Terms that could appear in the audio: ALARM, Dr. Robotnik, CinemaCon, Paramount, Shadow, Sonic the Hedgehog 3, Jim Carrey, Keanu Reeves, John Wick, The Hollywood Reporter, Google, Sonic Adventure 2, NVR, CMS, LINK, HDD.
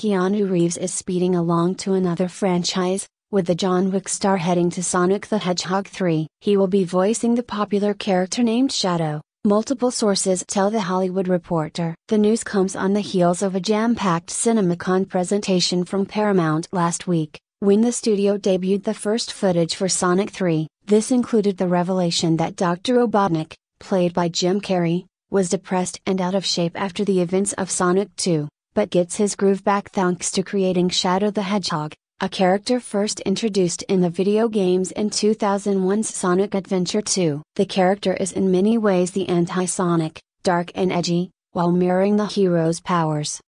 Keanu Reeves is speeding along to another franchise, with the John Wick star heading to Sonic the Hedgehog 3. He will be voicing the popular character named Shadow, multiple sources tell The Hollywood Reporter. The news comes on the heels of a jam-packed CinemaCon presentation from Paramount last week, when the studio debuted the first footage for Sonic 3. This included the revelation that Dr. Robotnik, played by Jim Carrey, was depressed and out of shape after the events of Sonic 2, but gets his groove back thanks to creating Shadow the Hedgehog, a character first introduced in the video games in 2001's Sonic Adventure 2. The character is in many ways the anti-Sonic, dark and edgy, while mirroring the hero's powers.